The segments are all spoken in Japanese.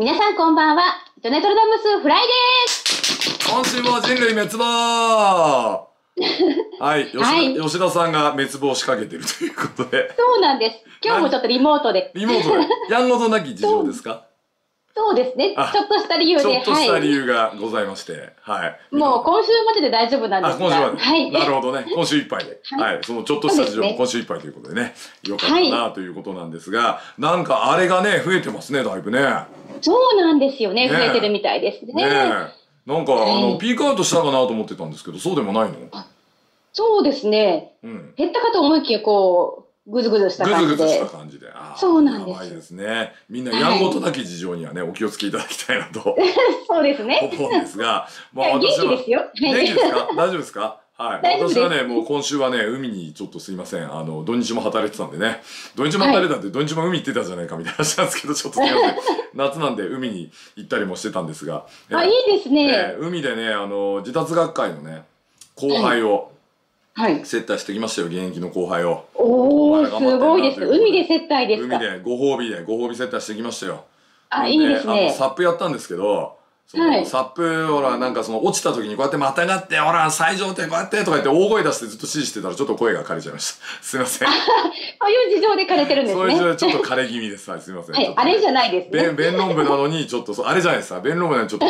皆さんこんばんは、ジョネトロダムスフライです。今週も人類滅亡。はい、吉田さんが滅亡しかけてるということで。そうなんです。今日もちょっとリモートで。リモートで。やんごとなき事情ですか。そうですね。ちょっとした理由で。ちょっとした理由がございまして。はい。もう今週までで大丈夫なんですか。今週まで。はい。なるほどね。今週いっぱいで。はい。そのちょっとした事情も今週いっぱいということでね。よかったなということなんですが、なんかあれがね、増えてますね、だいぶね。そうなんですよね。増えてるみたいですね。なんか、ピークアウトしたかなと思ってたんですけど、そうでもないの？そうですね。減ったかと思いきや、こう、ぐずぐずした感じで。ぐずぐずした感じで。そうなんです。やばいですね。みんな、やんごとなき事情にはね、お気をつけいただきたいなと。そうですね。思うんですが。元気ですよ。元気ですか？大丈夫ですか？はい。私はね、もう今週はね、海にちょっとすいません。土日も働いてたんでね。土日も働いてたんで、土日も海行ってたじゃないかみたいな話なんですけど、ちょっとすいません。夏なんで海に行ったりもしてたんですが。あ、いいですね。海でね、自達学会のね、後輩を、はい。接待してきましたよ、現役の後輩を。おー、すごいです。海で接待ですか？海で、ご褒美接待してきましたよ。あ、いいですね。サップやったんですけど、サップ、ほら、なんかその、落ちた時にこうやってまたがって、ほら、最上点こうやって、とか言って大声出してずっと指示してたら、ちょっと声が枯れちゃいました。すいません。ああいう事情で枯れてるんですね。そういう事情でちょっと枯れ気味です。はい、すいません。はい、あれじゃないですね。弁論部なのに、ちょっと、あれじゃないですか。弁論部なのに、ちょっと、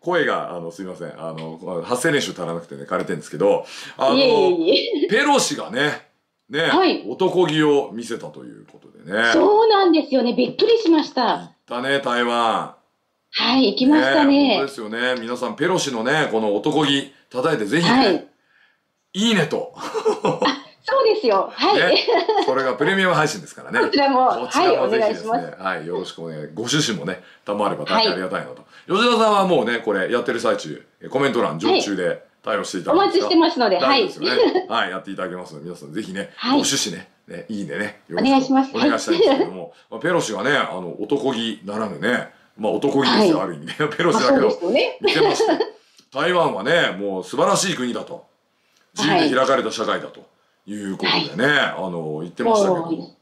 声が、すいません。発声練習足らなくてね、枯れてるんですけど、ペロシがね、男気を見せたということでね。そうなんですよね。びっくりしました。行ったね、台湾。はい、行きましたね。そうですよね。皆さん、ペロシのね、この男気、叩いて、ぜひ、ね、いいねと。そうですよ。はい。これがプレミアム配信ですからね。こちらも、はい、お願いします。はい、よろしくお願い。ご趣旨もね、賜れば大変ありがたいなと。吉田さんはもうね、これ、やってる最中、コメント欄、常駐で対応していただきます。お待ちしてますので、はい。はい、やっていただけますので、皆さん、ぜひね、ご趣旨ね、いいねね、よろしくお願いします。お願いしたいんですけども、ペロシがね、男気ならぬね、まあ男気ですよ、ある意味ね。ペロシだけど、見てました。台湾はね、もう素晴らしい国だと。自由で開かれた社会だということでね、言ってましたけど。ね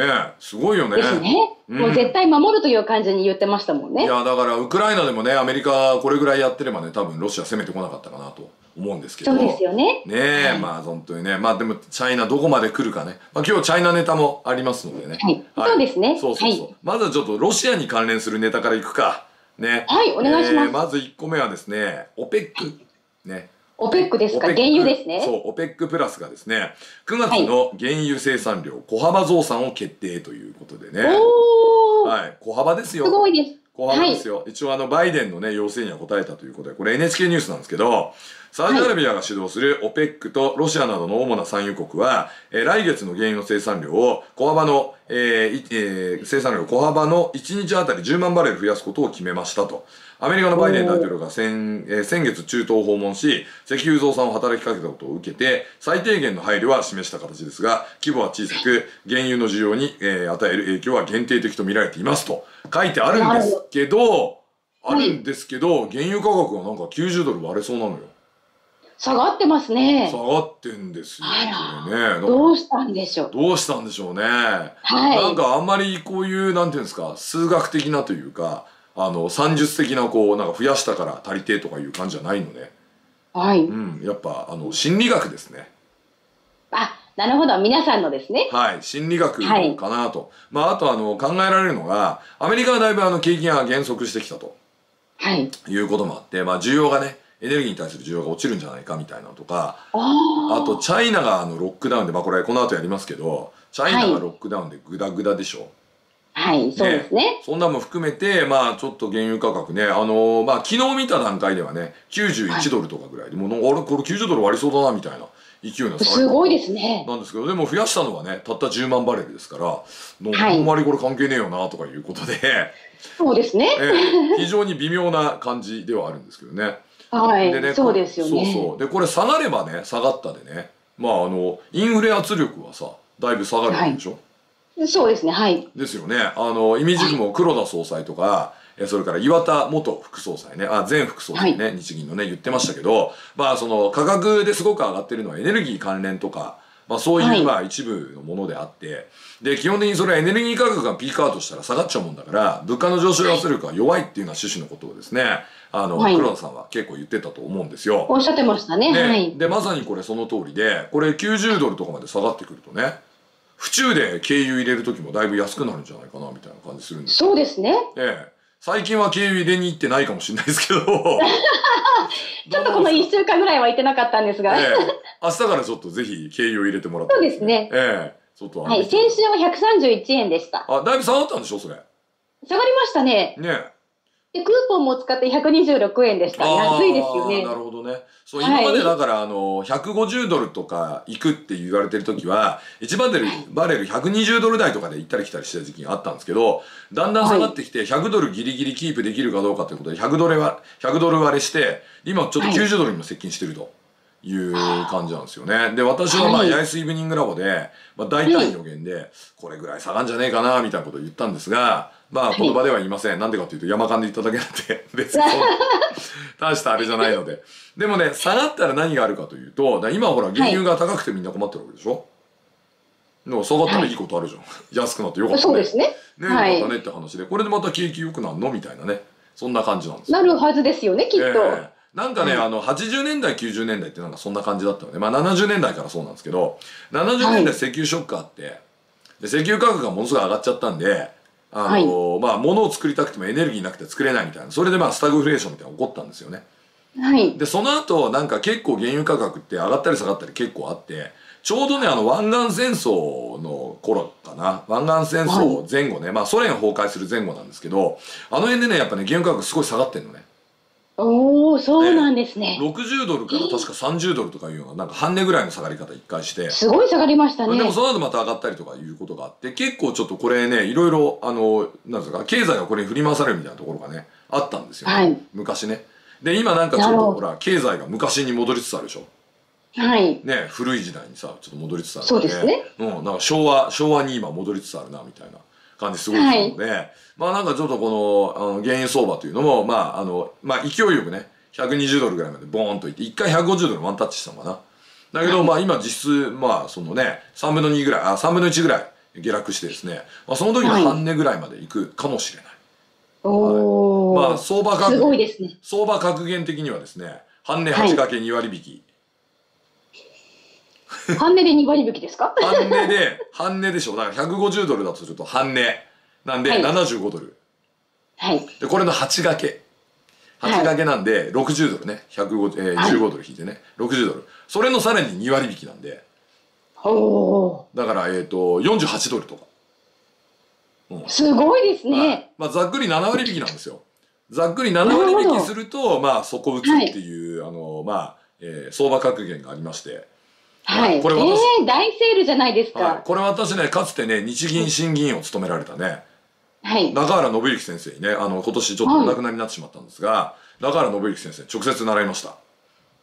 え、すごいよね。ですね。もう絶対守るという感じに言ってましたもんね。いや、だからウクライナでもね、アメリカこれぐらいやってればね、多分ロシア攻めてこなかったかなと思うんですけど。そうですよね。ねえ、まあ本当にね。まあでも、チャイナどこまで来るかね。まあ今日チャイナネタもありますのでね。はい。そうですね。そうそうそう。まずはちょっとロシアに関連するネタからいくか。ね。はい、お願いします。まず1個目はですね、OPEC。ね。OPEC ですか、原油ですね。そう、OPEC プラスがですね、9月の原油生産量、小幅増産を決定ということでね。はい、小幅ですよ。すごいです。小幅ですよ。一応バイデンのね、要請には答えたということで、これ NHK ニュースなんですけど、サウジアラビアが主導する OPEC とロシアなどの主な産油国は、来月の原油の生産量を小幅の1日あたり10万バレル増やすことを決めましたと。アメリカのバイデン大統領が先月中東を訪問し、石油増産を働きかけたことを受けて、最低限の配慮は示した形ですが、規模は小さく、原油の需要に与える影響は限定的と見られていますと書いてあるんですけど、原油価格はなんか90ドル割れそうなのよ。下がってますね。下がってんですよ。どうしたんでしょう。どうしたんでしょうね。はい。なんかあんまりこういう、なんていうんですか、数学的なというか、算術的な、こう、なんか増やしたから足りてとかいう感じじゃないのね。はい。うん。やっぱ、心理学ですね。あ、なるほど。皆さんのですね。はい。心理学かなと。はい、まあ、あと、考えられるのが、アメリカはだいぶ、景気が減速してきたと。はい。いうこともあって、まあ、需要がね、エネルギーに対する需要が落ちるんじゃないかみたいなとか、あとチャイナがロックダウンで、まあこれこの後やりますけど、チャイナがロックダウンでグダグダでしょ。はい、そうですね。そんなも含めて、まあちょっと原油価格ね、まあ昨日見た段階ではね、91ドルとかぐらいで、もうこれ90ドル割りそうだなみたいな勢いの。すごいですね。なんですけど、でも増やしたのはね、たった10万バレルですから、あんまりこれ関係ねえよなとかいうことで、そうですね。非常に微妙な感じではあるんですけどね。はい、そうですよね。そうそう。で、これ下がればね、下がったでね、まあ、インフレ圧力はさ、だいぶ下がるんでしょ？そうですね、はい。ですよね。イミジクも黒田総裁とか、それから岩田元副総裁ね、前副総裁ね、日銀のね、言ってましたけど、まあ、その、価格ですごく上がってるのはエネルギー関連とか、まあ、そういうまあ一部のものであって、はい、で基本的にそれはエネルギー価格がピークアウトしたら下がっちゃうもんだから物価の上昇圧力が弱いっていうのは趣旨のことをですねはい、黒田さんは結構言ってたと思うんですよ。おっしゃってましたね。ね、はい、でまさにこれその通りでこれ90ドルとかまで下がってくるとね府中で軽油入れる時もだいぶ安くなるんじゃないかなみたいな感じするんです。そうですね。最近は軽油入れに行ってないかもしれないですけどちょっとこの1週間ぐらいは行ってなかったんですが、明日からちょっとぜひ軽油を入れてもらって。そうですね。ちょっとはい、先週は131円でした。あ、だいぶ下がったんでしょそれ。下がりましたね。ねでクーポンも使って126円でした。安いですよね。なるほどね。そう今までだから、150ドルとか行くって言われてる時は1バレル120ドル台とかで行ったり来たりした時期があったんですけど、だんだん下がってきて100ドルギリギリキープできるかどうかということで100ドル割れして今ちょっと90ドルにも接近してるという感じなんですよね。で私はまあ八重洲イブニングラボで、まあ、大体予言でこれぐらい下がんじゃねえかなみたいなことを言ったんですが。まあ言葉では言いません。なんでかというと山間で言っただけなんで別に大したあれじゃないので。でもね下がったら何があるかというと今ほら原油が高くてみんな困ってるわけでしょ。でも下がったらいいことあるじゃん、はい、安くなってよかったね。そうですね。ね、はい、よかったねって話でこれでまた景気良くなるのみたいなね、そんな感じなんですよ。なるはずですよねきっと。なんかね、80年代90年代ってなんかそんな感じだったので、まあ70年代からそうなんですけど70年代石油ショックあって、で石油価格がものすごい上がっちゃったんで。まあ物を作りたくてもエネルギーなくて作れないみたいな、それでまあスタグフレーションみたいなのが起こったんですよね。はい、でその後なんか結構原油価格って上がったり下がったり結構あって、ちょうどね湾岸戦争の頃かな、湾岸戦争前後ね、はい、まあソ連崩壊する前後なんですけど、あの辺でねやっぱね原油価格すごい下がってんのね。おお、そうなんですね。60ドルから確か30ドルとかいうような、なんか半値ぐらいの下がり方一回して。すごい下がりましたね。でもその後また上がったりとかいうことがあって、結構ちょっとこれね、いろいろ、なんですか、経済がこれに振り回されるみたいなところがね、あったんですよね。はい、昔ね。で、今なんかちょっとほら、経済が昔に戻りつつあるでしょ。はい。ね、古い時代にさ、ちょっと戻りつつある、ね。そうですね。うん、なんか昭和に今戻りつつあるな、みたいな。感じすごいですので、はい、まあなんかちょっとこの原油相場というのも、まあまあ勢いよくね、120ドルぐらいまでボーンといって、一回150ドルワンタッチしたのかな。だけど、まあ今実質、まあそのね、3分の1ぐらい下落してですね、まあその時の半値ぐらいまで行くかもしれない。はい、まあ相場格言的にはですね、半値8掛け2割引き。半値で2割引きですか？半値でしょ。だから150ドルだとすると半値なんで75ドル。はい。で、これの8掛け。8掛けなんで60ドルね。15ドル引いてね。60ドル。それのさらに2割引きなんで。だから、48ドルとか。すごいですね。まあ、ざっくり7割引きなんですよ。ざっくり7割引きすると、まあ、底打つっていう、まあ、相場格言がありまして。はい、これ私大セールじゃないですか。これ私ねかつてね日銀審議員を務められたね、はい、中原伸之先生にね今年ちょっとお亡くなりになってしまったんですが、はい、中原伸之先生直接習いました。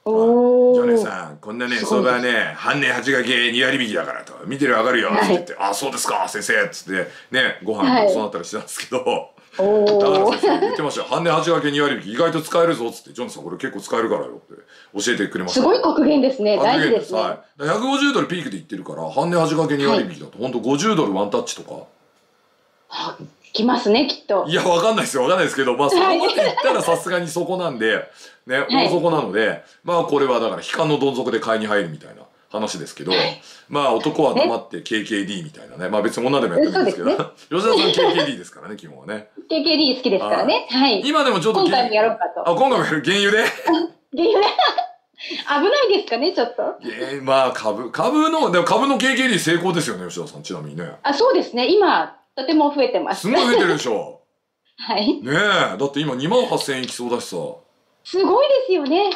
おお、ジョネさんこんなね相場はね半値8掛け2割引きだからと見てる上がるよって言って「はい、あそうですか先生」っつってねご飯にそうなったりしてたんですけど、はい高橋先生言ってましたよ。半値8掛け2割引き意外と使えるぞっつって、ジョンさんこれ結構使えるからよって教えてくれました。すごい格言ですね。大事ですね。はい、150ドルピークでいってるから半値8掛け2割引きだと、はい、ほんと50ドルワンタッチとかきますねきっと。いやわかんないですよ、わかんないですけど、まあそこまでいったらさすがにそこなんでね、大底なので、はい、まあこれはだから悲観のどん底で買いに入るみたいな話ですけど、まあ男は黙って KKD みたいなね、まあ別に女でもやってるんですけど、吉田さん KKD ですからね、基本はね。KKD 好きですからね。はい。今でもちょっと今回もやろうかと。あ、今回もやる。原油で。原油で。危ないですかね、ちょっと。まあ株の KKD 成功ですよね、吉田さんちなみにね。あ、そうですね。今とても増えてます。すごい増えてるでしょ。はい。ねえ、だって今28,000円いきそうだしさ。すごいですよね。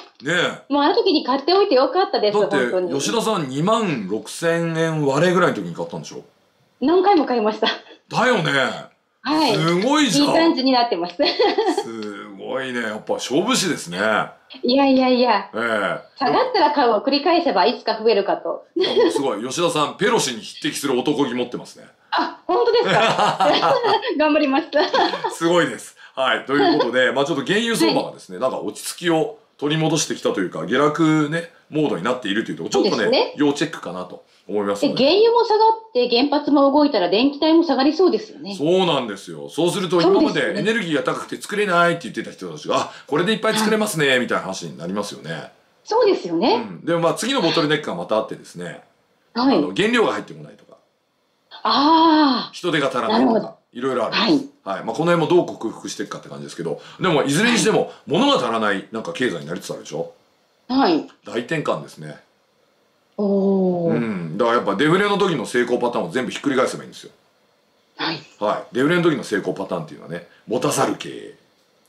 もうあの時に買っておいてよかったです。だって吉田さん26,000円割れぐらいの時に買ったんでしょ。何回も買いました。だよね。はい。すごいじゃん。いい感じになってます。すごいね。やっぱ勝負師ですね。いやいやいや。下がったら買うを繰り返せばいつか増えるかと。すごい。吉田さんペロシに匹敵する男気持ってますね。あ、本当ですか。頑張りました。すごいです。はい、ということで、まあちょっと原油相場がですね、なんか落ち着きを取り戻してきたというか、下落ね、モードになっているというところ、ちょっとね、要チェックかなと思いますね。原油も下がって、原発も動いたら、電気代も下がりそうですよね。そうなんですよ。そうすると、今までエネルギーが高くて作れないって言ってた人たちが、あ、これでいっぱい作れますね、みたいな話になりますよね。そうですよね。うん、でも、まあ、次のボトルネックがまたあってですね、はい、原料が入ってこないとか、人手が足らないとか、いろいろあるんです。はい。まあ、この辺もどう克服していくかって感じですけど、でも、いずれにしても、物が足らない、なんか経済になりつつあるでしょ。はい。大転換ですね。おお。うん。だからやっぱデフレの時の成功パターンを全部ひっくり返せばいいんですよ。はい。はい。デフレの時の成功パターンっていうのはね、持たざる経営。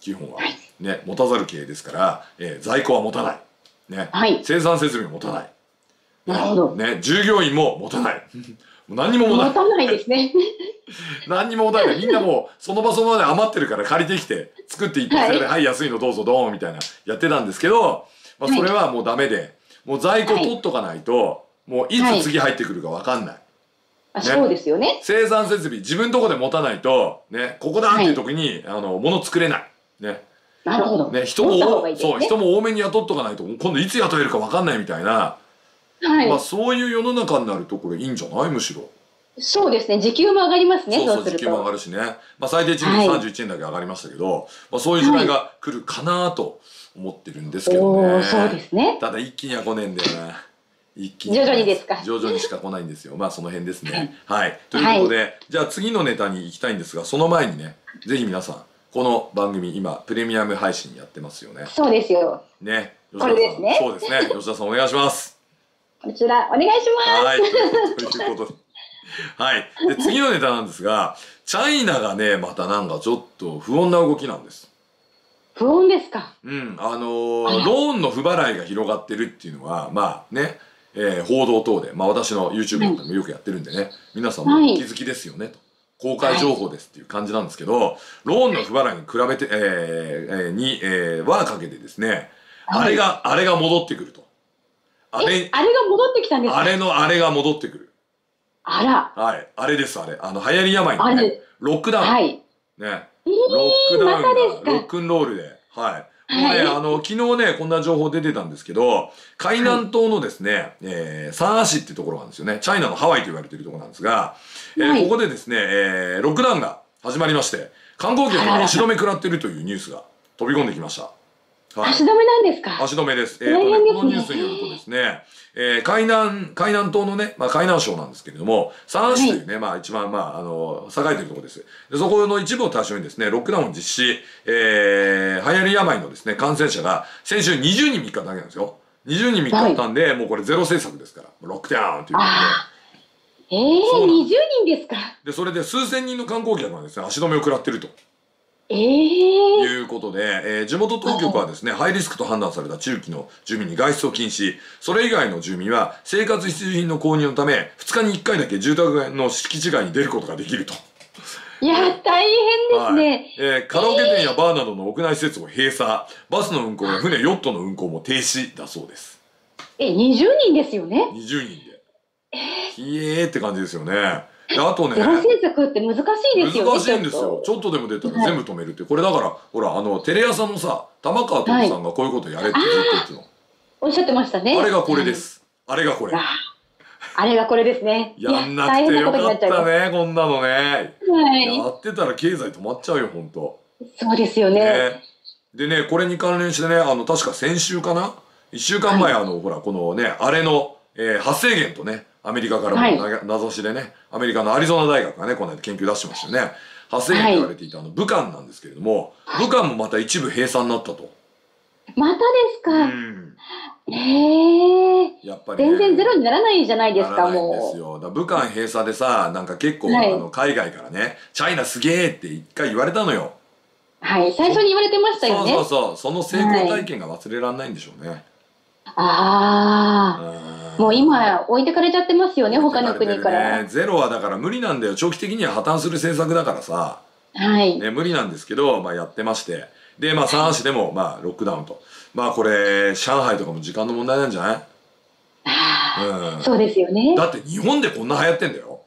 基本は。はい、ね、持たざる経営ですから、在庫は持たない。ね。はい。生産設備も持たない。なるほど。ね、従業員も持たない。何にも持たない。持たないですね。何にも持たない。みんなもう、その場その場で余ってるから借りてきて、作っていって、はい、はい、安いのどうぞどうみたいな、やってたんですけど、まあそれはもうダメで、もう在庫取っとかないと、もういつ次入ってくるか分かんない。そうですよね。生産設備、自分のとこで持たないと、ね、ここだっていう時に、物作れない。ね。なるほど。ね、人も、そう、人も多めに雇っとかないと、今度いつ雇えるか分かんないみたいな、まあそういう世の中になるとこれいいんじゃないむしろ。そうですね。時給も上がりますね。そうそう、時給も上がるしね。まあ最低賃金31円だけ上がりましたけど、まあそういう時代が来るかなと。思ってるんですけどね。そうですね。ただ一気には来ねえんだよな。一気に徐々にですか。徐々にしか来ないんですよ。まあその辺ですね。はい。ということで、はい、じゃあ次のネタに行きたいんですが、その前にね、ぜひ皆さんこの番組今プレミアム配信やってますよね。そうですよ。ね、吉田さん。これですね。そうですね。吉田さんお願いします。こちらお願いします。はい。ということで。はい。で次のネタなんですが、チャイナがねまたなんかちょっと不穏な動きなんです。不穏ですか。うん、ローンの不払いが広がってるっていうのは、まあね、報道等で、まあ私の YouTube なんかもよくやってるんでね、はい、皆さんもお気づきですよねと、公開情報ですっていう感じなんですけど、はい、ローンの不払いに比べて、かけてですね、はい、あれが戻ってくると。あれが戻ってきたんですか。あれが戻ってくる。あら。はい、あれです、あれ。流行り病のね、ロックダウン。はい。ね。ロックダウンがロックンロールで、はい。もうね、昨日ね、こんな情報出てたんですけど、海南島のですね、三亜市ってところなんですよね。チャイナのハワイと言われているところなんですが、ここでですね、ロックダウンが始まりまして、観光客が足止め食らってるというニュースが飛び込んできました。足止めなんですか？足止めです。このニュースによるとですね、海南島のね、まあ海南省なんですけれども、三亜市というね、まあ一番、まあ、栄えてるところです。で、そこの一部を対象にですね、ロックダウンを実施、流行り病のですね、感染者が先週20人3日だけなんですよ。20人3日あったんで、もうこれゼロ政策ですから、ロックダウンということで。20人ですか。で、それで数千人の観光客がですね、足止めを食らってると。いうことで、地元当局はですね、ハイリスクと判断された地域の住民に外出を禁止、それ以外の住民は生活必需品の購入のため、2日に1回だけ住宅の敷地外に出ることができると。いや、大変ですね。カラオケ店やバーなどの屋内施設を閉鎖、バスの運行や船、ヨットの運行も停止だそうです。20人ですよね。20人で。ひえーって感じですよね。あとね、ゼロ政策って難しいですよね。難しいんですよ。ちょっとでも出たら全部止めるって。これだから、ほら、テレ朝のさ、玉川徹さんがこういうことやれってずっと言っての。おっしゃってましたね。あれがこれです。あれがこれ。あれがこれですね。やんなくてよかったね、こんなのね。やってたら経済止まっちゃうよ、ほんと。そうですよね。でね、これに関連してね、確か先週かな ?1 週間前、ほら、このね、あれの発生源とね、アメリカからも名指しでね、アメリカのアリゾナ大学がね、この間研究出してましたよね。発生源と言われていた武漢なんですけれども、武漢もまた一部閉鎖になったと。またですか。やっぱり、ね、全然ゼロにならないじゃないですか、もう。ですよ。だ武漢閉鎖でさ、なんか結構、海外からね、チャイナすげーって一回言われたのよ。はい、最初に言われてましたよね。そうそうそう、その成功体験が忘れられないんでしょうね。はい、もう今置いてかれちゃってますよね、他の国から。ゼロはだから無理なんだよ。長期的には破綻する政策だからさ。はい。ね、無理なんですけど、まあやってまして。で、まあ三亜市でも、まあロックダウンと。まあこれ、上海とかも時間の問題なんじゃない？そうですよね。だって日本でこんな流行ってんだよ。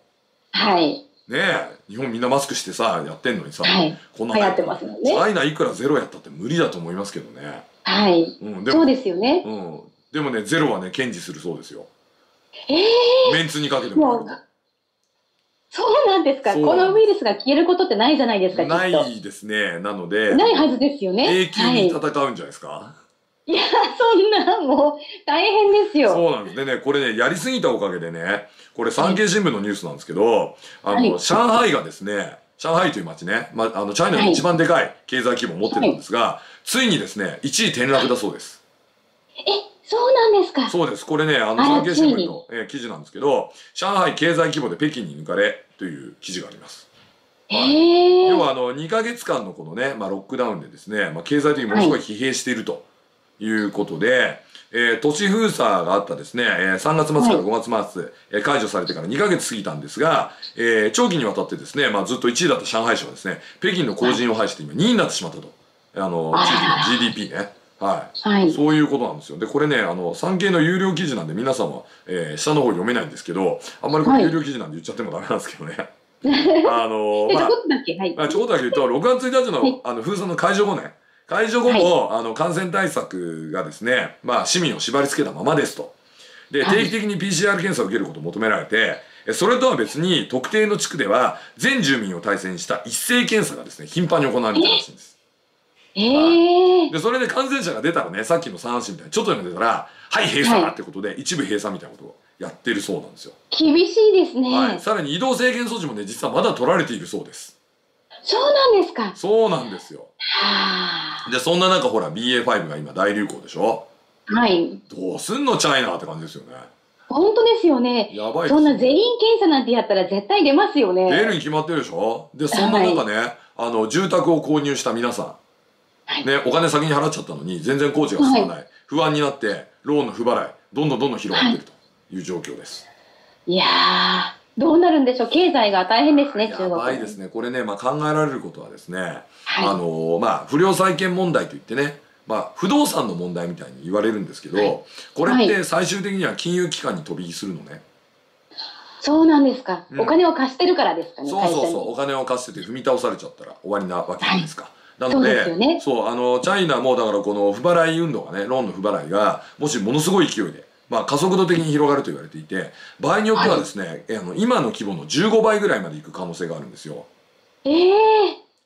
はい。ねえ、日本みんなマスクしてさ、やってんのにさ。はい。こんな流行ってますよね。チャイナいくらゼロやったって無理だと思いますけどね。はい。うん、そうですよね。うん。でもねゼロはね堅持するそうですよ。メンツにかけてもらう。そうなんですか。このウイルスが消えることってないじゃないですか。ないですね。なのでないはずですよね。永久に戦うんじゃないですか。はい、いやそんなもう大変ですよ。そうなんですね。これねやりすぎたおかげでね、これ産経新聞のニュースなんですけど、はい、上海がですね、上海という町ね、まあチャイナの一番でかい経済規模を持ってるんですが、はい、ついにですね1位転落だそうです。え。そうなんですか。そうです。これね、産経新聞の記事なんですけど、上海経済規模で北京に抜かれという記事があります。はい、要は2ヶ月間のこのね、まあ、ロックダウンでですね、まあ、経済的にものすごい疲弊しているということで、はい、都市封鎖があったですね、3月末から5月末、はい、解除されてから2ヶ月過ぎたんですが、長期にわたってですね、まあ、ずっと1位だった上海市はですね、北京の後塵を排して今2位になってしまったと。地域の GDP ね。はい、はい、そういうことなんですよ。でこれね産経の有料記事なんで皆さんは、下の方読めないんですけど、あんまりこれ有料記事なんで言っちゃってもダメなんですけどね。ちょこっとだけ、はい、ちょこっとだけ言うと6月1日の、はい、封鎖の解除後ね、解除後も、はい、感染対策がですね、まあ、市民を縛り付けたままですと。で定期的に PCR 検査を受けることを求められて、それとは別に特定の地区では全住民を対象にした一斉検査がですね頻繁に行われているらしいんです。でそれで感染者が出たらね、さっきの3市みたいにちょっとでも出たら「はい閉鎖」ってことで、はい、一部閉鎖みたいなことをやってるそうなんですよ。厳しいですね、はい、さらに移動制限措置もね実はまだ取られているそうです。そうなんですか。そうなんですよ。でそんな中ほら BA.5 が今大流行でしょ。はい、どうすんのチャイナって感じですよね。本当ですよね。やばい。そんな全員検査なんてやったら絶対出ますよね。出るに決まってるでしょ。でそんな中ね、はい、住宅を購入した皆さんね、お金先に払っちゃったのに全然工事が進まない、はい、不安になってローンの不払いどんどん広がっているという状況です、はい、いやーどうなるんでしょう。経済が大変ですね。やばいですねこれね、まあ、考えられることはですね、はい、まあ、不良債権問題といってね、まあ、不動産の問題みたいに言われるんですけど、はい、これって最終的には金融機関に飛び火するのね。そうなんですか、うん、お金を貸してるからですかね。そうそうそう、お金を貸してて踏み倒されちゃったら終わりなわけなんですか、はい。なので、そう、チャイナもだからこの不払い運動がね、ローンの不払いが、もしものすごい勢いで、まあ加速度的に広がると言われていて、場合によってはですね、はい、今の規模の15倍ぐらいまでいく可能性があるんですよ。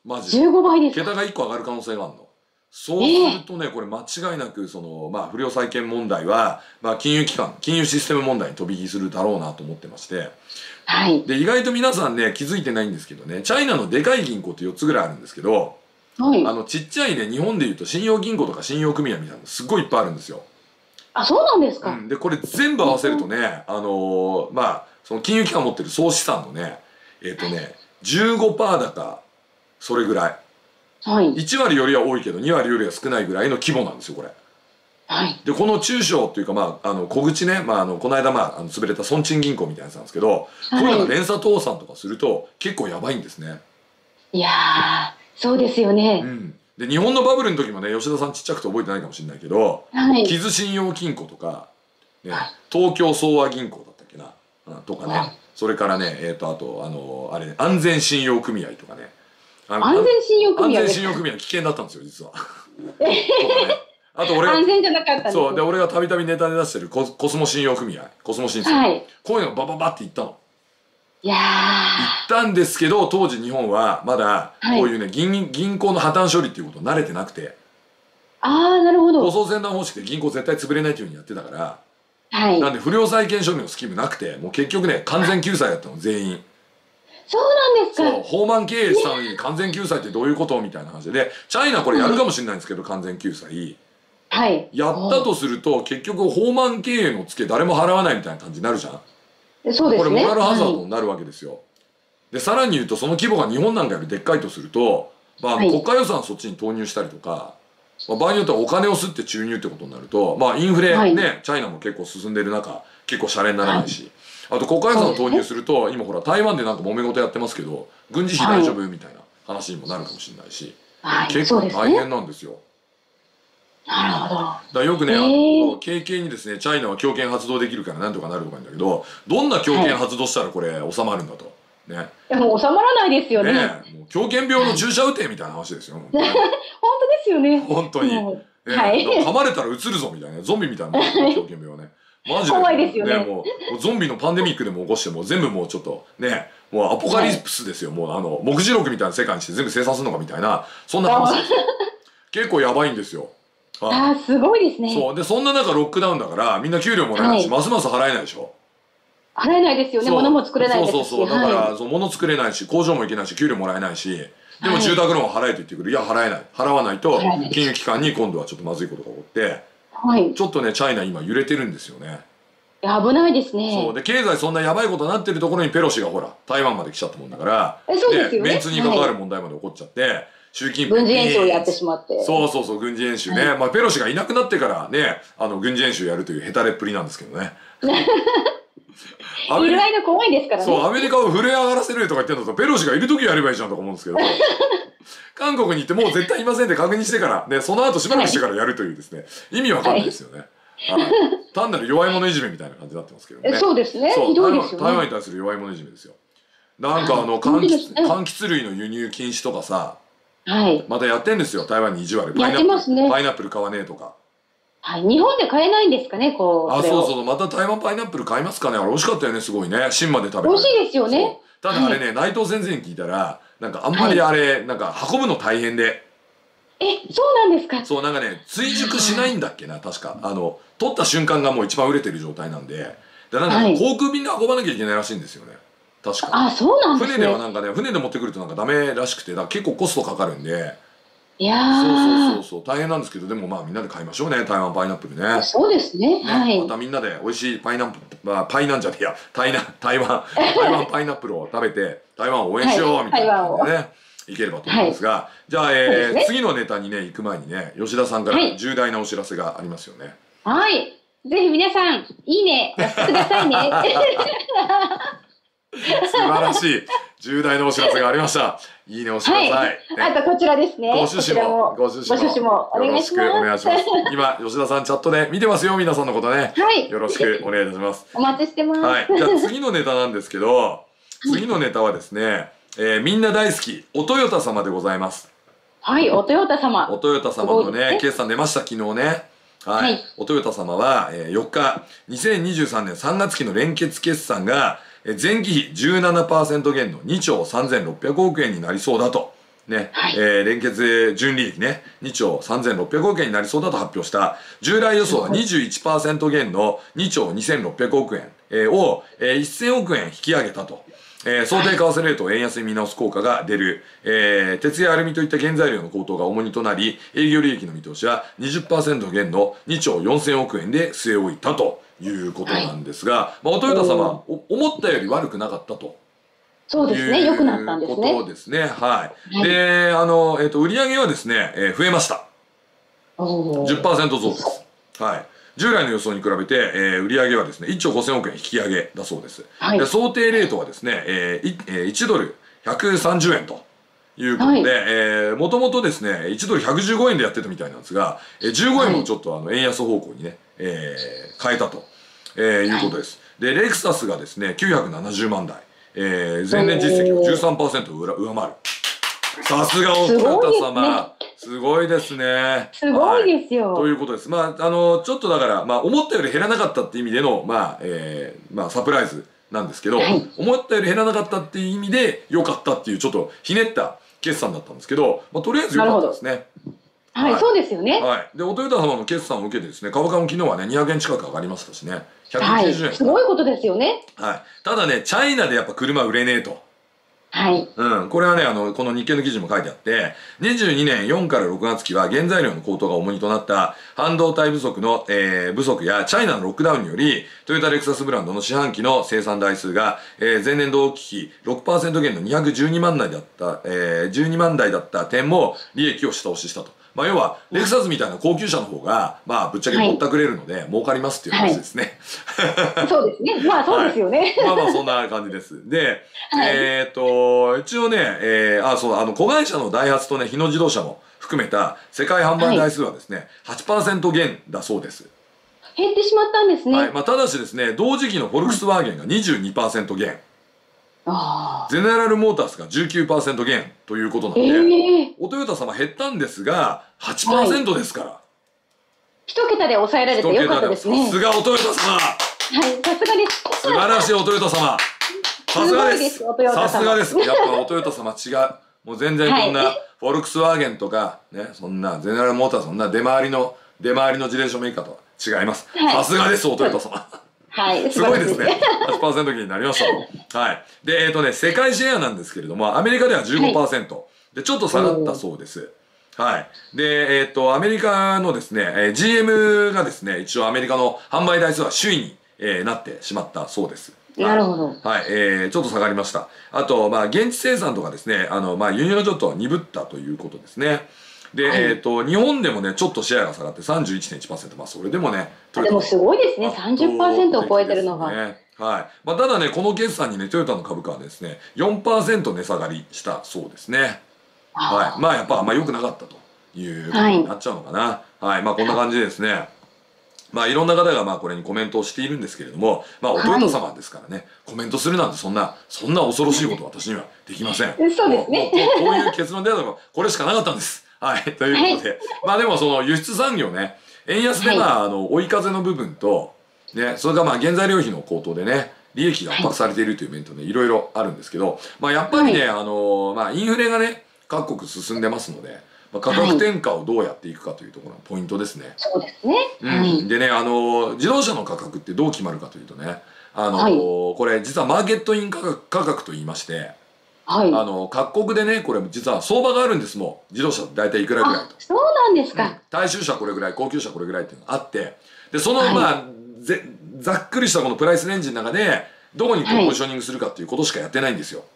マジで。15倍ですか。桁が1個上がる可能性があるの。そうするとね、これ間違いなく、その、まあ不良債権問題は、まあ金融機関、金融システム問題に飛び火するだろうなと思ってまして、はい。で、意外と皆さんね、気づいてないんですけどね、チャイナのでかい銀行って4つぐらいあるんですけど、はい、ちっちゃいね、日本でいうと信用銀行とか信用組合みたいなのすっごいいっぱいあるんですよ。あ、そうなんですか。うん、でこれ全部合わせるとね、まあその金融機関持ってる総資産のね15% だかそれぐらい、はい、1割よりは多いけど2割よりは少ないぐらいの規模なんですよこれ。はい、でこの中小というか、まあ、小口ね、まあ、この間、まあ、潰れた村鎮銀行みたいなやつなんですけど、はい、こういうのが連鎖倒産とかすると結構やばいんですね。いやーそうですよね、うん、で日本のバブルの時もね、吉田さんちっちゃくて覚えてないかもしれないけど、はい、木津信用金庫とか、ね、東京総和銀行だったっけな、うん、とかね、はい、それからね、あとあれ安全信用組合とかね、安全信用組合、安全信用組合危険だったんですよ実は。あと俺が安全じゃなかったんですよ。そうで俺がたびたびネタで出してるコスモ信用組合、コスモ信用、はい、こういうのがバババっていったの。いやー言ったんですけど、当時日本はまだこういうね、はい、銀行の破綻処理っていうことに慣れてなくて、ああなるほど、舗装船団方式で銀行絶対潰れないというふうにやってたから、はい、なんで不良債権処理のスキームなくて、もう結局ね完全救済だったの全員。そうなんですか。そう放漫経営したのに完全救済ってどういうことみたいな話で、チャイナこれやるかもしれないんですけど、はい、完全救済、はい、やったとすると結局放漫経営のツケ誰も払わないみたいな感じになるじゃん。そうですね、これモラルハザードになるわけですよ、はい、でさらに言うとその規模が日本なんかよりでっかいとすると、まあ、国家予算そっちに投入したりとか、はい、まあ場合によってはお金をすって注入ってことになると、まあ、インフレね、はい、チャイナも結構進んでる中結構シャレにならないし、はい、あと国家予算を投入すると、はい、今ほら台湾でなんか揉め事やってますけど軍事費大丈夫、はい、みたいな話にもなるかもしれないし、はい、結構大変なんですよ。なるほど。だからよくね、KK にですね、チャイナは強権発動できるからなんとかなるとか言うんだけど、どんな強権発動したらこれ収まるんだと。ね。いやもう収まらないですよね。ね。もう狂犬病の注射打てみたいな話ですよ。本当ですよね。本当に。はい、噛まれたらうつるぞみたいなゾンビみたいな狂犬病はねマジで怖いですよね。もうゾンビのパンデミックでも起こしてもう全部もうちょっとねもうアポカリプスですよ、はい、もうあの目次録みたいな世界にして全部生産するのかみたいなそんな話ですよ結構やばいんですよ。ああすごいですね。そうでそんな中ロックダウンだからみんな給料もないし、はい、ますます払えないでしょ。払えないですよね。物も作れないですし。そうそうそうだから、はい、その物作れないし工場も行けないし給料もらえないしでも住宅ローン払えと言ってくる。いや払えない払わないと金融機関に今度はちょっとまずいことが起こって、はい、ちょっとねチャイナ今揺れてるんですよね。いや危ないですね。そうで経済そんなやばいことになってるところにペロシがほら台湾まで来ちゃったもんだからでメンツに関わる問題まで起こっちゃって、はい、習近平軍事演習をやってしまってそうそうそう軍事演習ね、はい、まあペロシがいなくなってからねあの軍事演習やるというヘタレっぷりなんですけどね。いる間怖いですからね。そうアメリカを震え上がらせるとか言ってんだとペロシがいる時やればいいじゃんとか思うんですけど韓国に行ってもう絶対いませんって確認してからでその後しばらくしてからやるというですね、はい、意味わかんないですよね。単なる弱い者いじめみたいな感じになってますけどね。そうですね。ひどいですよね。台湾に対する弱い者いじめですよ。なんかあの柑橘類の輸入禁止とかさ、はい、またやってんですよ台湾に意地悪。やってますね。パイナップル買わねえとか。はい、日本で買えないんですかね、こう。あ、そうそう、また台湾パイナップル買いますかね、あれ美味しかったよね、すごいね、芯まで食べる。美味しいですよね。ただあれね、はい、内藤先生に聞いたら、なんかあんまりあれ、はい、なんか運ぶの大変で。え、そうなんですか。そう、なんかね、追熟しないんだっけな、確か、取った瞬間がもう一番売れてる状態なんで。で、なんか航空便で運ばなきゃいけないらしいんですよね。確か。あ、そうなんですね。船ではなんかね、船で持ってくるとなんかダメらしくて、だから結構コストかかるんで。いやそうそうそう大変なんですけどでもまあみんなで買いましょうね台湾パイナップルね。そうですね、はい、またみんなで美味しいパイなんじゃねえや台湾パイナップルを食べて台湾を応援しようみたいな感じでね、はい、いければと思うんですが、はい、じゃあ、ね、次のネタにね行く前にね吉田さんから重大なお知らせがありますよね。はい、はい、ぜひ皆さんいいね押してくださいね素晴らしい重大なお知らせがありました。いいね押してください。あとこちらですね。ご趣旨もご趣旨もよろしくお願いします。今吉田さんチャットで見てますよ皆さんのことね。よろしくお願いいたします。お待ちしてます。はい。じゃあ次のネタなんですけど、次のネタはですね、みんな大好きおトヨタ様でございます。はい、おトヨタ様。おトヨタ様のね決算出ました昨日ね。はい。おトヨタ様は4日2023年3月期の連結決算が前期比 17% 減の2兆3600億円になりそうだと、ねはい連結純利益ね2兆3600億円になりそうだと発表した従来予想は 21% 減の2兆2600億円を1000億円引き上げたと、想定為替レートを円安に見直す効果が出る、鉄やアルミといった原材料の高騰が重荷となり営業利益の見通しは 20% 減の2兆4000億円で据え置いたと。いうことなんですが、はい、まあおトヨタ様思ったより悪くなかったと。そうですね。良くなったんですね。そうですね。はい。はい、で、売上はですね、増えました。10% 増です。はい。従来の予想に比べて、売上はですね、1兆5000億円引き上げだそうです。はい、で想定レートはですね、1ドル130円と。いうことで、はいもともとですね1ドル115円でやってたみたいなんですが、15円もちょっと円安方向にね、変えたと、いうことです。でレクサスがですね970万台、前年実績を 13% 上回る。さすがおトヨタ様すごいですね。すごいですよ、はい、ということです。まあちょっとだから、まあ、思ったより減らなかったって意味での、まあサプライズなんですけど、はい、思ったより減らなかったっていう意味で良かったっていうちょっとひねった決算だったんですけど、まあ、とりあえず良かったですね。はい、そうですよね。はい。で、おトヨタ様の決算を受けてですね、株価も昨日はね、200円近く上がりましたしね、190円、はい。すごいことですよね。はい。ただね、チャイナでやっぱ車売れねえと。はい。うん。これはね、この日経の記事も書いてあって、22年4から6月期は原材料の高騰が重荷となった半導体不足やチャイナのロックダウンにより、トヨタレクサスブランドの四半期の生産台数が、前年同期比 6% 減の212万台だった、12万台だった点も利益を下押ししたと。まあ要はレクサスみたいな高級車の方がまあぶっちゃけぼったくれるので儲かりますっていう話ですね。はい、そうですね。まあそうですよね。はい、まあまあそんな感じです。で、はい、一応ね、そう子会社のダイハツとね日野自動車も含めた世界販売台数はですね、はい、8% 減だそうです。減ってしまったんですね。はい。まあただしですね同時期のフォルクスワーゲンが 22% 減。ゼネラルモータースが 19% 減ということなので、おトヨタ様減ったんですが 8% ですから、一桁で抑えられてよかったですね。さすがお豊田様。はい、さすがです。素晴らしいお豊田様。さすがです。さすがです。やっぱお豊田様違う。もう全然こんなフォルクスワーゲンとかね、そんなゼネラルモーター、そんな出回りの自転車メーカーとは違います。さすがですお豊田様。はい、すごいですね。8% になりました。はい。でね、世界シェアなんですけれども、アメリカでは 15%。でちょっと下がったそうです。はい。で、アメリカのですね、GM がですね、一応アメリカの販売台数は首位に、なってしまったそうです。なるほど。はい。ちょっと下がりました。あと、まあ、現地生産とかですね、輸入がちょっと鈍ったということですね。で、はい、日本でもね、ちょっとシェアが下がって 31.1%。まあ、それでもね、でもすごいですね、30% を超えてるのが。はい。まあ、ただね、この決算にね、トヨタの株価はですね、4% 値下がりしたそうですね。はい、まあやっぱあんま良くなかったということになっちゃうのかな。はい、まあこんな感じでですね、まあいろんな方がまあこれにコメントをしているんですけれども、まあお豊田様ですからね、はい、コメントするなんてそんな恐ろしいことは私にはできません。そうですね。こういう結論であればこれしかなかったんです。はい、ということで、はい、まあでもその輸出産業ね、円安でまあ追い風の部分とね、それがまあ原材料費の高騰でね。利益が圧迫されているという面とね、いろいろあるんですけど、まあやっぱりね、はい、まあインフレがね。各国進んでますので、まあ、価格転嫁をどうやっていくかというところがポイントですね。そうですね。うん、でね、自動車の価格ってどう決まるかというとね、はい、これ実はマーケットイン価格と言いまして、はい、各国でね、これ実は相場があるんですもん。自動車だいたいいくらぐらいと。そうなんですか。うん、大衆車これぐらい、高級車これぐらいっていうのがあって、でそのまあ、はい、ざっくりしたこのプライスレンジの中でどこにこうポジショニングするかっていうことしかやってないんですよ。はい、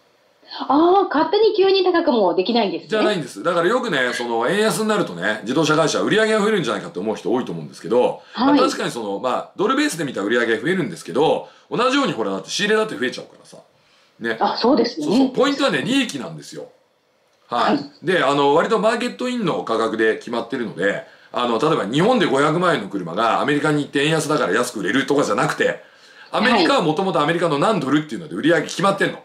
ああ、勝手に急に高くもできないんですね。じゃないんです。だからよくね、その円安になるとね、自動車会社は売り上げが増えるんじゃないかって思う人多いと思うんですけど、はい、確かにその、まあ、ドルベースで見たら売り上げが増えるんですけど、同じようにほら、だって仕入れだって増えちゃうからさ。ね。あ、そうですね。そうそう。ポイントはね、利益なんですよ。はい。はい、で、割とマーケットインの価格で決まってるので、例えば日本で500万円の車がアメリカに行って円安だから安く売れるとかじゃなくて、アメリカはもともとアメリカの何ドルっていうので売り上げ決まってんの。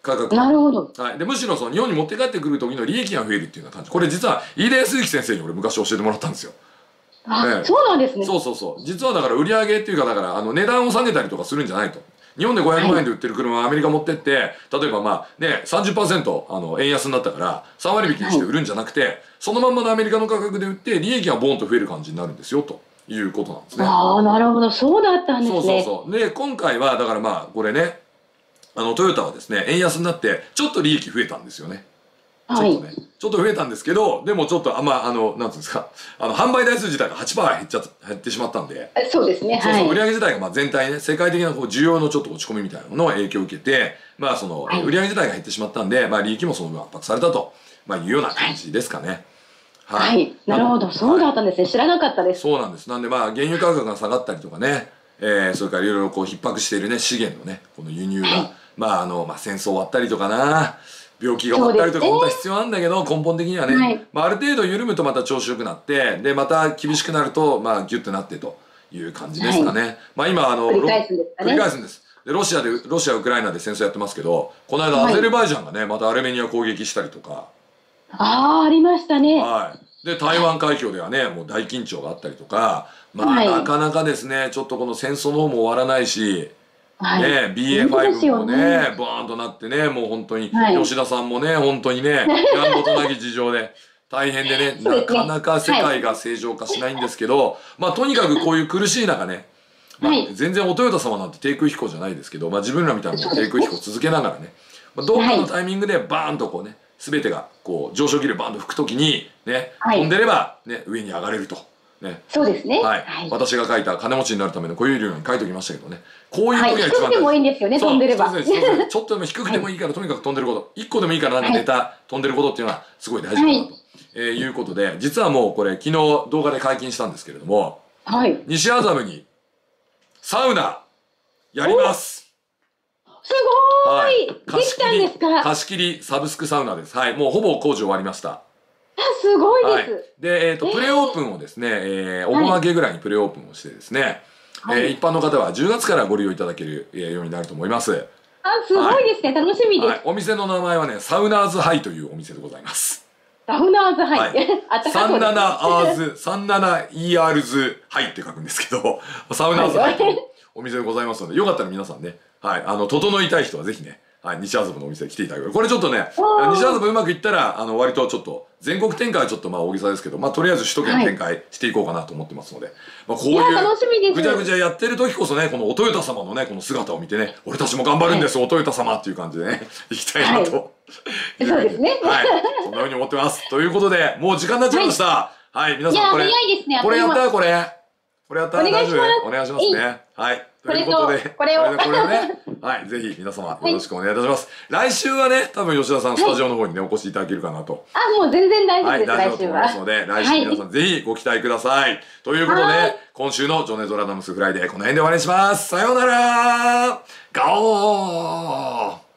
価格。なるほど。はい。で、むしろその日本に持って帰ってくる時の利益が増えるっていうような感じ。これ実は飯田康之先生に俺昔教えてもらったんですよ。あ、そうなんですね。そうそうそう。実はだから売り上げっていうか、だから値段を下げたりとかするんじゃないと。日本で500万円で売ってる車をアメリカ持ってって、はい、例えばまあね、30% 円安になったから3割引きにして売るんじゃなくて、はい、そのまんまのアメリカの価格で売って利益がボーンと増える感じになるんですよと。いうことなんですね。ああ、なるほど。そうだったんですね。そうそうそう。で、今回はだからまあこれね、トヨタはですね、円安になってちょっと利益増えたんですよね。はい、ちょっとね、ちょっと増えたんですけど、でもちょっとあんまなんていうんですか、販売台数自体が 8% 減ってしまったんで、そうですね。そうそう、はい、売上自体がまあ全体ね、世界的なこう需要のちょっと落ち込みみたいなのの影響を受けて、まあその売上自体が減ってしまったんで、はい、まあ利益もその分圧迫されたと、まあいうような感じですかね。はい、はい、なるほど、そうだったんですね、はい、知らなかったです。そうなんです。なんでまあ原油価格が下がったりとかね、それからいろいろこう逼迫しているね資源のねこの輸入が。はい、まあまあ、戦争終わったりとかな、病気が終わったりとか本当は必要なんだけど、根本的にはね、はい、まあ、ある程度緩むとまた調子よくなって、でまた厳しくなると、まあ、ギュッとなってという感じですかね。はい、まあ今繰り返すんですかね。繰り返すんです。でロシアウクライナで戦争やってますけど、この間アゼルバイジャンがねまたアルメニア攻撃したりとか、ああ、ありましたね。はい。で台湾海峡ではねもう大緊張があったりとか、まあ、なかなかですね、ちょっとこの戦争の方も終わらないし。ね、BA.5 もね、バーンとなってね、もう本当に、吉田さんもね、本当にね、やんごとなき事情で、大変でね、なかなか世界が正常化しないんですけど、まあとにかくこういう苦しい中ね、まあ全然お豊田様なんて低空飛行じゃないですけど、まあ自分らみたいな低空飛行を続けながらね、まあどっかのタイミングでバーンとこうね、すべてがこう上昇気流バーンと吹くときに、ね、飛んでれば、ね、上に上がれると。ね、そうですね。はい。はい、私が書いた金持ちになるための固有理論に書いておきましたけどね。こういう時が一番大事。低くてもいいんですよね。飛んでれば。ちょっとでも低くてもいいから、とにかく飛んでること。一個でもいいからなんかネタ、はい、飛んでることっていうのはすごい大事だなと、はい、いうことで、実はもうこれ昨日動画で解禁したんですけれども、はい、西麻布にサウナやります。すごーい。はい、できたんですか。貸し切りサブスクサウナです。はい。もうほぼ工事終わりました。すごいです。はい、で、プレオープンをですね、お盆明けぐらいにプレオープンをしてですね、はい、一般の方は10月からご利用いただけるようになると思います。あ、すごいですね。はい、楽しみです、はい。お店の名前はね、サウナーズハイというお店でございます。ダウナーズハイ、はい、37ERズハイって書くんですけど、サウナーズハイというお店でございますので、よかったら皆さんね、はい、整いたい人はぜひね、はい、西麻布のお店に来ていただく。これちょっとね、西麻布うまくいったら割とちょっと全国展開はちょっとまあ大げさですけど、まあとりあえず首都圏展開していこうかなと思ってますので、はい、まあこういうぐちゃぐちゃやってる時こそね、このおトヨタ様のねこの姿を見てね、俺たちも頑張るんです、はい、おトヨタ様っていう感じでね行きたいなと、はい、そうですね、はい、そんなふうに思ってます。ということでもう時間になっちゃいました。はい、はい、皆さんこれこれやったこれこれやったら大丈夫、お願いしますね。はい。ということで、これをね、はい、ぜひ皆様よろしくお願いいたします。来週はね、多分吉田さんスタジオの方にねお越しいただけるかなと。あ、もう全然大丈夫です。来週は。はい、大丈夫と思いますので、来週皆さんぜひご期待ください。ということで、今週の情熱ラダムスフライデーこの辺で終わりにします。さようなら。ガオー。